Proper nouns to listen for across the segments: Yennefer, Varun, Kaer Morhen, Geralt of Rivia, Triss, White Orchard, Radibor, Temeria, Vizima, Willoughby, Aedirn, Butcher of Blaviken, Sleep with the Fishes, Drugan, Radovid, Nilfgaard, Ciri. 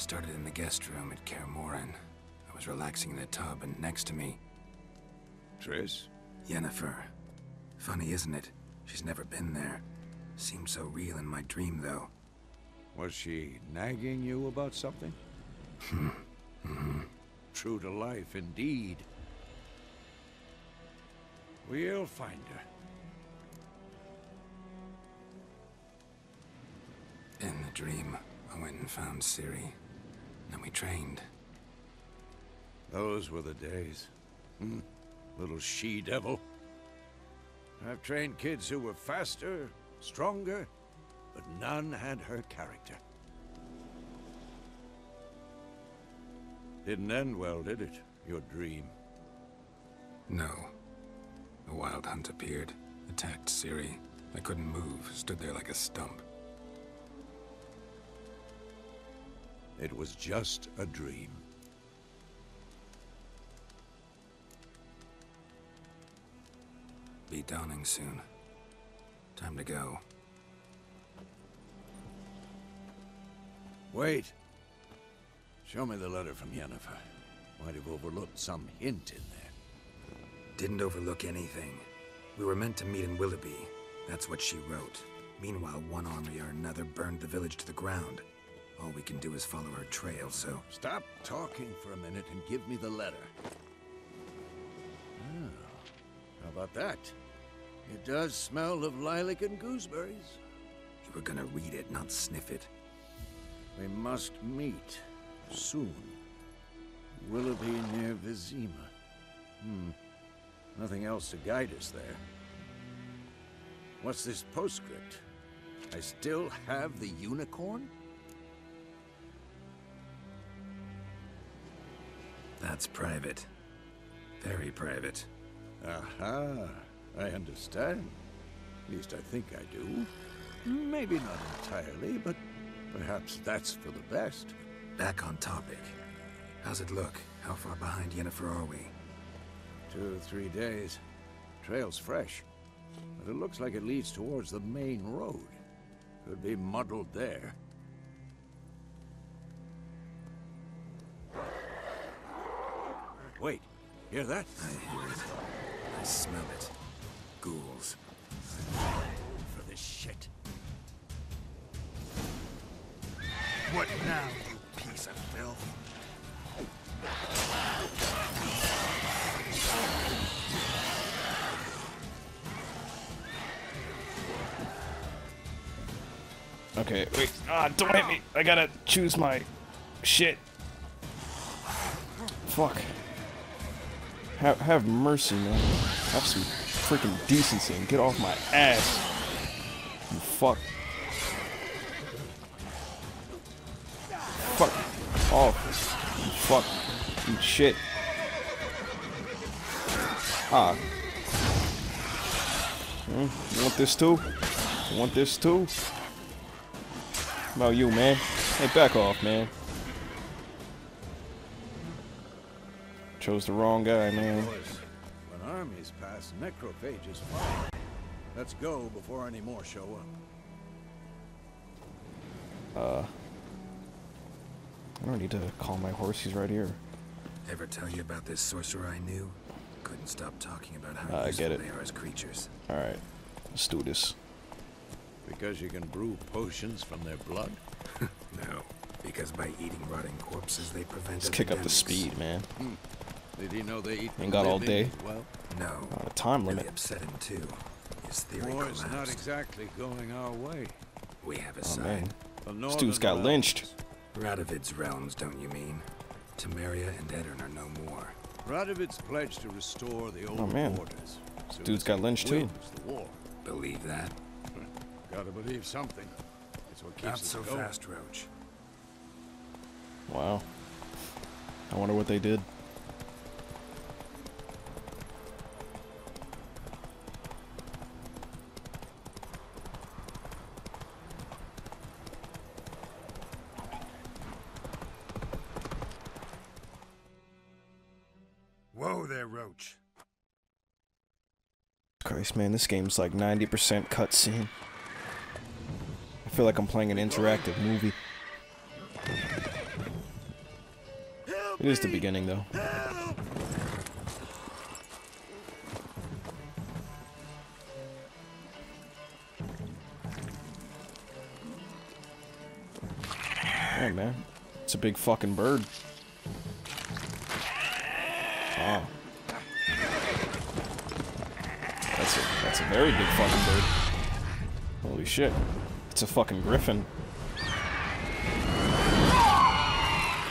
Started in the guest room at Kaer Morhen. I was relaxing in the tub, and next to me... Triss? Yennefer. Funny, isn't it? She's never been there. Seemed so real in my dream, though. Was she nagging you about something? Mm-hmm. True to life, indeed. We'll find her. In the dream, I went and found Ciri. Then we trained. Those were the days. Little she-devil. I've trained kids who were faster, stronger, but none had her character. Didn't end well, did it? Your dream? No. A wild hunt appeared, attacked Ciri. I couldn't move, stood there like a stump. It was just a dream. Be dawning soon. Time to go. Wait! Show me the letter from Yennefer. Might have overlooked some hint in there. Didn't overlook anything. We were meant to meet in Willoughby. That's what she wrote. Meanwhile, one army or another burned the village to the ground. All we can do is follow her trail, so... Stop talking for a minute and give me the letter. Oh, how about that? It does smell of lilac and gooseberries. You were gonna read it, not sniff it. We must meet. Soon. Willoughby near Vizima. Nothing else to guide us there. What's this postscript? I still have the unicorn? That's private. Very private. Aha. I understand. At least I think I do. Maybe not entirely, but perhaps that's for the best. Back on topic. How's it look? How far behind Yennefer are we? 2 or 3 days. Trail's fresh. But it looks like it leads towards the main road. Could be muddled there. Wait. Hear that? I hear it. I smell it. Ghouls. For this shit. What now? Piece of filth. Okay, wait. Don't hit me. I gotta choose my shit. Fuck. Have mercy, man. Have some freaking decency and get off my ass. You fuck. Fuck. Oh, fuck. Eat shit. Ah. You want this too? You want this too? How about you, man? Hey, back off, man. Chose the wrong guy, man. When armies pass, necrophages fly. Let's go before any more show up. I don't need to calm my horse, he's right here. Ever tell you about this sorcerer I knew? Couldn't stop talking about how useful they are as creatures. Alright, let's do this. Because you can brew potions from their blood? No, because by eating rotting corpses they prevent... Let's kick up the speed, man. Did he know they eat... Ain't got all day? Well, no. Not a time limit. Upset him too. His theory collapsed. War's not exactly going our way. We have a sign. This dude's got lynched. Radovid's realms, don't you mean? Temeria and Aedirn are no more. Radovid's pledged to restore the old borders. So dude's got lynched too. Believe that? Gotta believe something. That's what keeps us so going. Fast, Roach. Wow. I wonder what they did. Christ, man, this game's like 90% cutscene. I feel like I'm playing an interactive movie. It is the beginning, though. Hey, man. It's a big fucking bird. Oh. That's a very big fucking bird. Holy shit. It's a fucking griffin.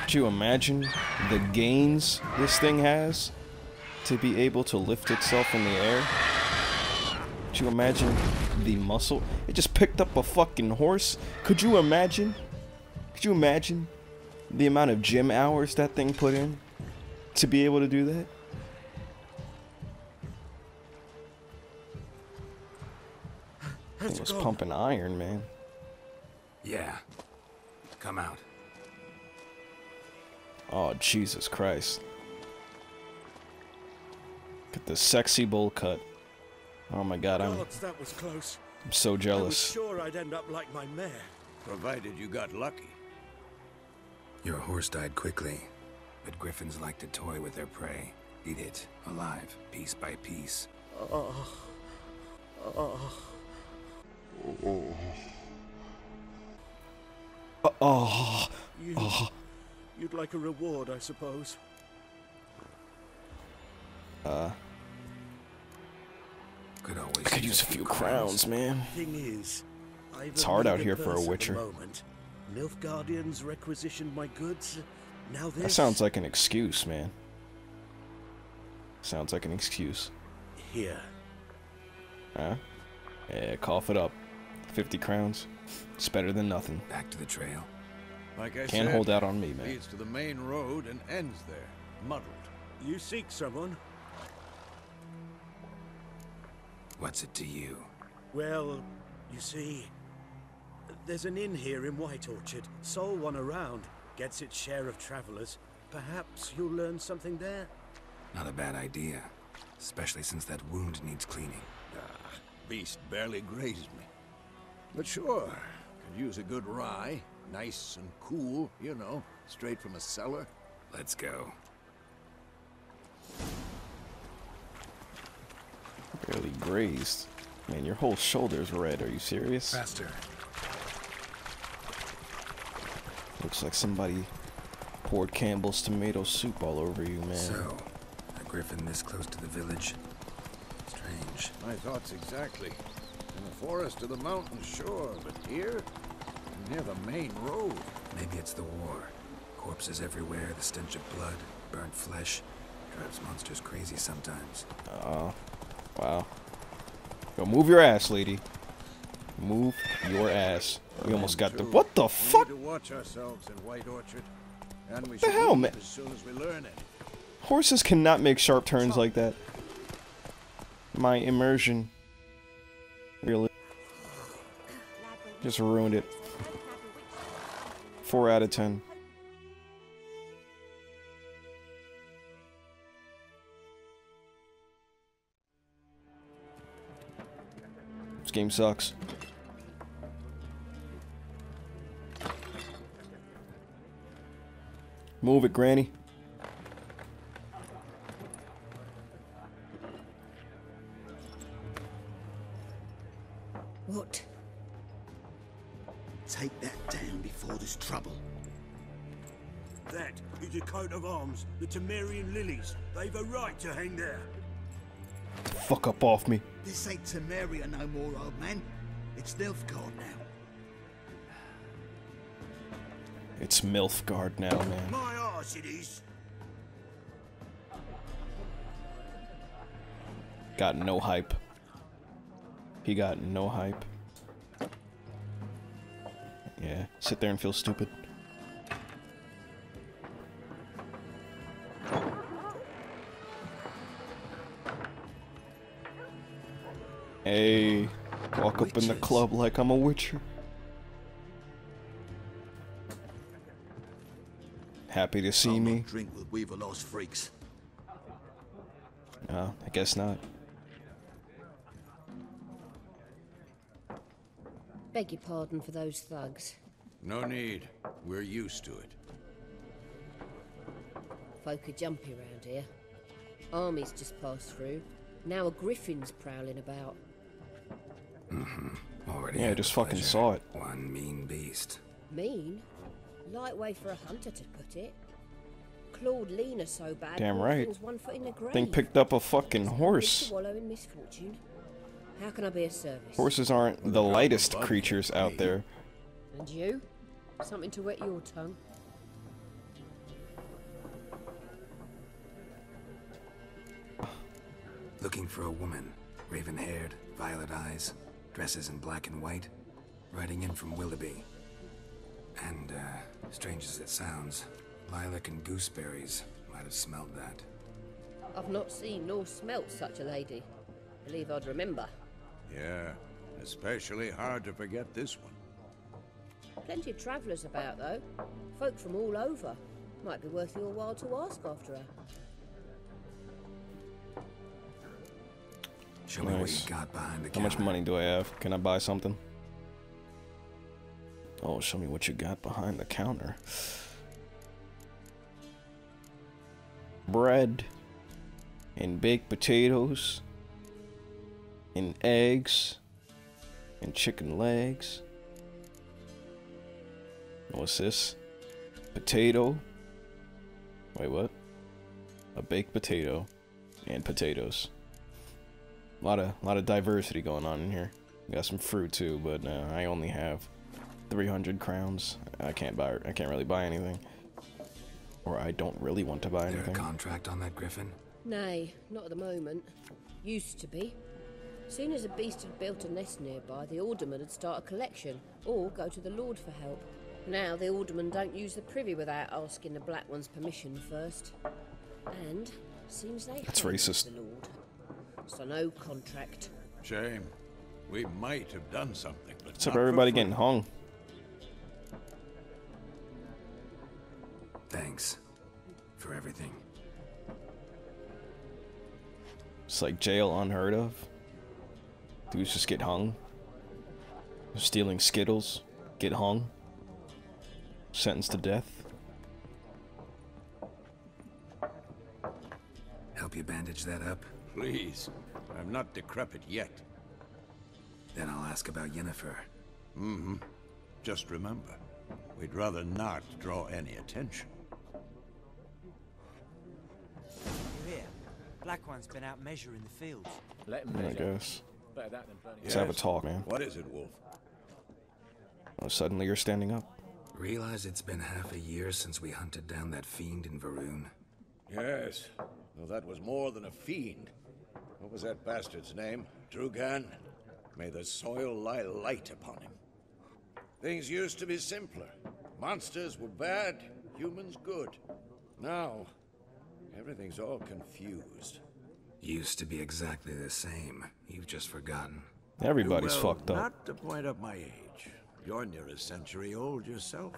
Could you imagine the gains this thing has to be able to lift itself in the air? Could you imagine the muscle? It just picked up a fucking horse. Could you imagine? Could you imagine the amount of gym hours that thing put in to be able to do that? It was pumping iron, man. Yeah. Come out. Oh, Jesus Christ. Look at this sexy bowl cut. Oh my God, God, that was close. I'm so jealous. I was sure I'd end up like my mare. Provided you got lucky. Your horse died quickly, but griffins like to toy with their prey. Eat it, alive, piece by piece. You'd like a reward, I suppose. I could use a few crowns, man. Thing is, it's hard out here for a witcher. Nilfgaardians requisitioned my goods. Now this... That sounds like an excuse, man. Sounds like an excuse. Here. Huh? Yeah, cough it up. 50 crowns. It's better than nothing. Back to the trail. Like I can't hold out on me, man. Leads to the main road and ends there, muddled. You seek someone? What's it to you? Well, you see, there's an inn here in White Orchard. Sole one around. Gets its share of travelers. Perhaps you'll learn something there? Not a bad idea. Especially since that wound needs cleaning. Beast barely grazed me. But sure, could use a good rye. Nice and cool, you know, straight from a cellar. Let's go. Barely grazed. Man, your whole shoulder's red. Are you serious? Faster. Looks like somebody poured Campbell's tomato soup all over you, man. So, a griffin this close to the village? Strange. My thoughts exactly. In the forest of the mountain, sure, but here? Near the main road. Maybe it's the war. Corpses everywhere, the stench of blood, burnt flesh. Drives monsters crazy sometimes. Oh, wow. Yo, move your ass, lady. Move your ass. We almost got the... What the fuck? We need to watch ourselves in White Orchard. And we should leave as soon as we learn it. Horses cannot make sharp turns like that. My immersion. Really. Just ruined it. 4 out of 10. This game sucks. Move it, Granny. What? Take that down before there's trouble. That is a coat of arms, the Temerian lilies. They've a right to hang there. Fuck up off me. This ain't Temeria no more, old man. It's Nilfgaard now. It's Nilfgaard now, man. My arse it is. Got no hype. He got no hype. Yeah, sit there and feel stupid. Hey, walk up in the club like I'm a witcher. Happy to see me. Drink with Weaver Lost freaks. No, I guess not. Beg your pardon for those thugs. No need. We're used to it. folk are jumpy round here. Armies just passed through. Now a griffin's prowling about. Already. Yeah, I just fucking saw it. One mean beast. Mean? Light way for a hunter to put it. Clawed Lena so bad. Damn right. One foot in the grave. Thing picked up a fucking horse. Misfortune. How can I be of service? Horses aren't the lightest creatures out there. And you? Something to wet your tongue. Looking for a woman, raven-haired, violet eyes, dresses in black and white, riding in from Willoughby. And, strange as it sounds, lilac and gooseberries might have smelled that. I've not seen nor smelt such a lady. Believe I'd remember. Yeah, especially hard to forget this one. Plenty of travelers about, though. Folk from all over. Might be worth your while to ask after her. Show me what you got behind the counter. How much money do I have? Can I buy something? Oh, show me what you got behind the counter. Bread and baked potatoes and eggs and chicken legs. What's this? Potato. Wait, what? A baked potato and potatoes. A lot of diversity going on in here. Got some fruit too, but I only have 300 crowns. I can't really buy anything, or I don't really want to buy anything. Is there a contract on that griffin? Nay, not at the moment. Used to be. Soon as a beast had built a nest nearby, the alderman would start a collection, or go to the Lord for help. Now the alderman don't use the privy without asking the black one's permission first, and seems they. That's racist. The Lord. So no contract. Shame. We might have done something, but what's up, everybody getting hung? Thanks for everything. It's like jail unheard of. Dudes just get hung. Stealing Skittles, get hung. Sentenced to death. Help you bandage that up? Please, I'm not decrepit yet. Then I'll ask about Yennefer. Mm-hmm. Just remember, we'd rather not draw any attention. You hear? Black one's been out measuring the fields. Let him measure. I guess. Better that than bloody. Let's have a talk, man. What is it, Wolf? Oh, suddenly you're standing up. Realize it's been half a year since we hunted down that fiend in Varun. Yes. Well, that was more than a fiend. What was that bastard's name? Drugan? May the soil lie light upon him. Things used to be simpler. Monsters were bad, humans good. Now, everything's all confused. Used to be exactly the same. You've just forgotten. Everybody's fucked up. Not to point up my age. You're near a century old yourself.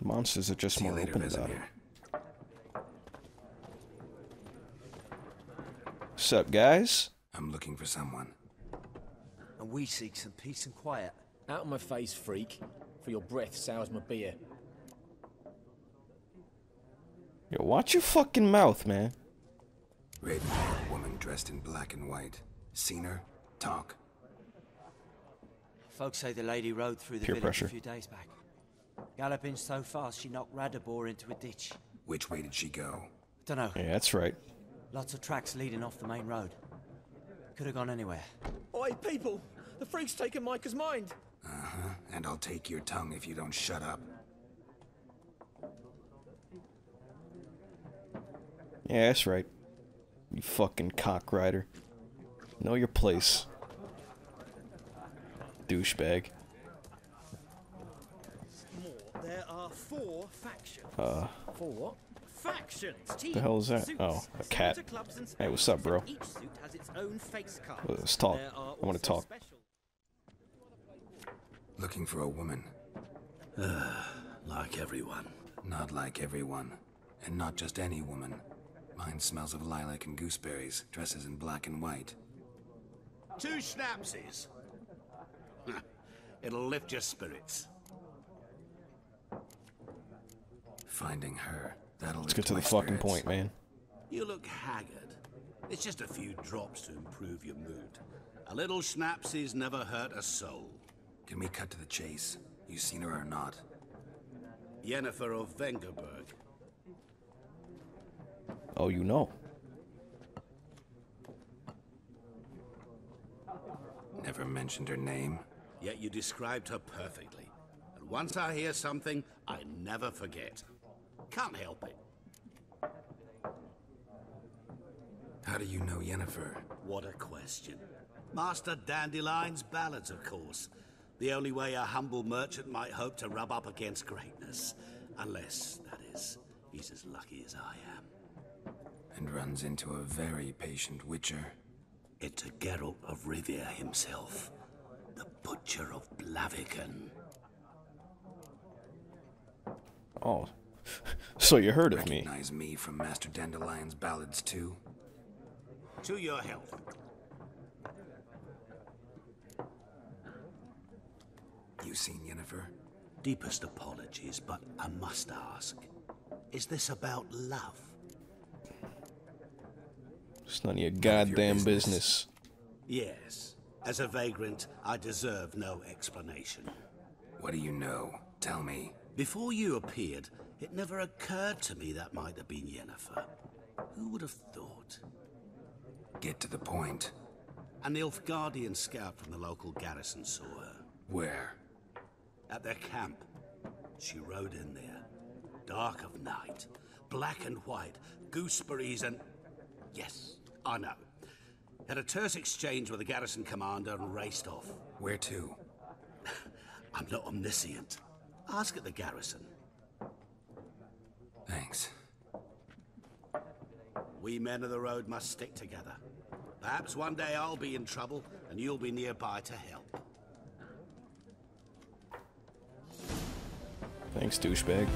Monsters are just more open about it. What's up, guys? I'm looking for someone. And we seek some peace and quiet. Out of my face, freak. For your breath sours my beer. Yo, watch your fucking mouth, man. Raven-haired woman dressed in black and white. Seen her? Talk. Folks say the lady rode through the village a few days back. Galloping so fast she knocked Radibor into a ditch. Which way did she go? Dunno. Yeah, that's right. Lots of tracks leading off the main road. Could have gone anywhere. Oi, people! The freak's taken Micah's mind! Uh-huh, and I'll take your tongue if you don't shut up. Yeah, that's right. You fucking cock rider. Know your place. Douchebag. There are four factions. Four what? Factions, teams, the hell is that? Suits, oh, a cat. Hey, what's up, bro? Each suit has its own face card. Let's talk. I want to talk. Looking for a woman. Like everyone. Not like everyone. And not just any woman. Mine smells of lilac and gooseberries, dresses in black and white. Two schnapsies. It'll lift your spirits. Finding her, that'll... Let's get to the fucking point, man. You look haggard. It's just a few drops to improve your mood. A little schnapsy's never hurt a soul. Can we cut to the chase? You seen her or not? Yennefer of Vengerberg. Oh, you know. Never mentioned her name. Yet you described her perfectly. And once I hear something, I never forget. Can't help it. How do you know Yennefer? What a question. Master Dandelion's ballads, of course. The only way a humble merchant might hope to rub up against greatness. Unless, that is, he's as lucky as I am. And runs into a very patient witcher. It's a Geralt of Rivia himself. The Butcher of Blaviken. Oh. So you heard of me. Recognize me from Master Dandelion's ballads, too. To your health. You seen Yennefer? Deepest apologies, but I must ask. Is this about love? It's none of your goddamn business. Yes. As a vagrant, I deserve no explanation. What do you know? Tell me. Before you appeared, it never occurred to me that might have been Yennefer. Who would have thought? Get to the point. An Nilfgaardian scout from the local garrison saw her. Where? At their camp. She rode in there. Dark of night. Black and white. Gooseberries and... Yes, I know. Had a terse exchange with the garrison commander and raced off. Where to? I'm not omniscient. Ask at the garrison. Thanks. We men of the road must stick together. Perhaps one day I'll be in trouble and you'll be nearby to help. Thanks, douchebag.